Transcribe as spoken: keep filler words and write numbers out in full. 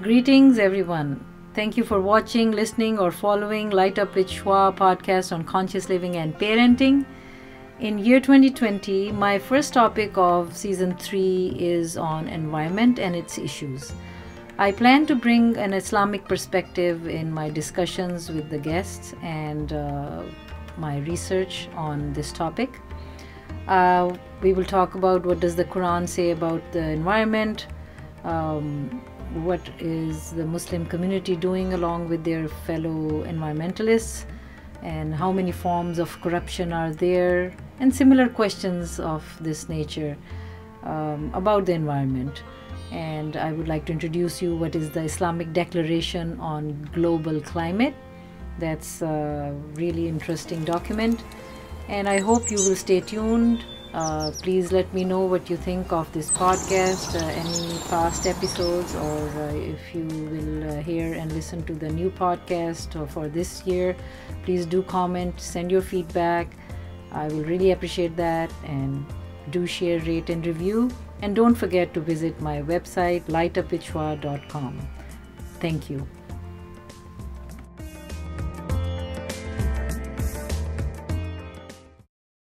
Greetings everyone. Thank you for watching, listening or following Light Up with Shua podcast on conscious living and parenting. In year twenty twenty, my first topic of season three is on environment and its issues. I plan to bring an Islamic perspective in my discussions with the guests and uh, my research on this topic. Uh, we will talk about what does the Qur'an say about the environment, um, what is the Muslim community doing along with their fellow environmentalists, and how many forms of corruption are there, and similar questions of this nature um, about the environment. And I would like to introduce you what is the Islamic Declaration on Global Climate. That's a really interesting document, and I hope you will stay tuned. Uh, please let me know what you think of this podcast, uh, any past episodes, or uh, if you will uh, hear and listen to the new podcast or for this year. Please do comment, send your feedback. I will really appreciate that. And do share, rate and review. And don't forget to visit my website light up with shua dot com. Thank you.